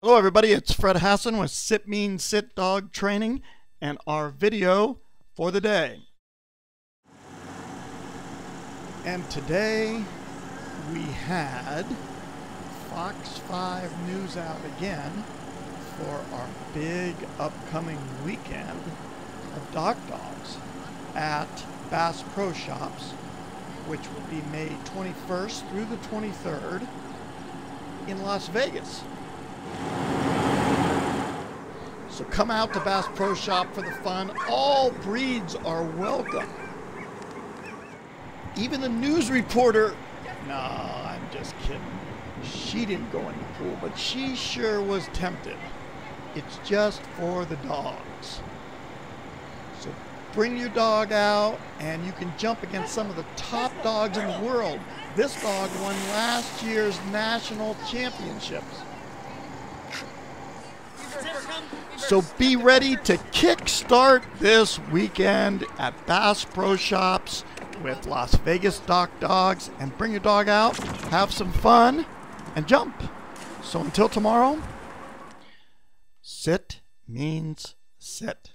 Hello everybody, it's Fred Hassan with Sit Mean Sit Dog Training and our video for the day. And today we had Fox 5 News out again for our big upcoming weekend of DockDogs at Bass Pro Shops, which will be May 21st through the 23rd in Las Vegas. So come out to Bass Pro Shop for the fun. All breeds are welcome. Even the news reporter, no, I'm just kidding. She didn't go in the pool, but she sure was tempted. It's just for the dogs. So bring your dog out and you can jump against some of the top dogs in the world. This dog won last year's national championships. So be ready to kickstart this weekend at Bass Pro Shops with Las Vegas DockDogs, and bring your dog out, have some fun, and jump. So until tomorrow, sit means sit.